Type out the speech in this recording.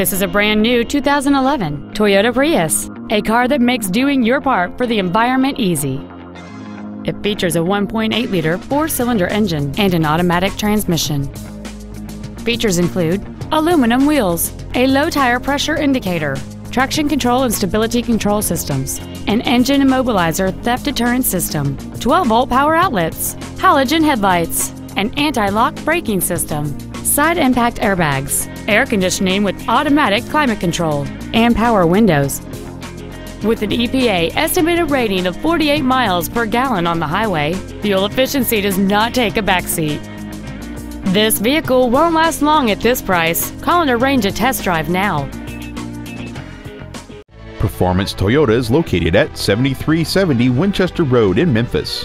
This is a brand new 2011 Toyota Prius, a car that makes doing your part for the environment easy. It features a 1.8-liter four-cylinder engine and an automatic transmission. Features include aluminum wheels, a low tire pressure indicator, traction control and stability control systems, an engine immobilizer theft deterrent system, 12-volt power outlets, halogen headlights, an anti-lock braking system, side impact airbags, air conditioning with automatic climate control, and power windows. With an EPA estimated rating of 48 miles per gallon on the highway, fuel efficiency does not take a backseat. This vehicle won't last long at this price. Call and arrange a test drive now. Performance Toyota is located at 7370 Winchester Road in Memphis.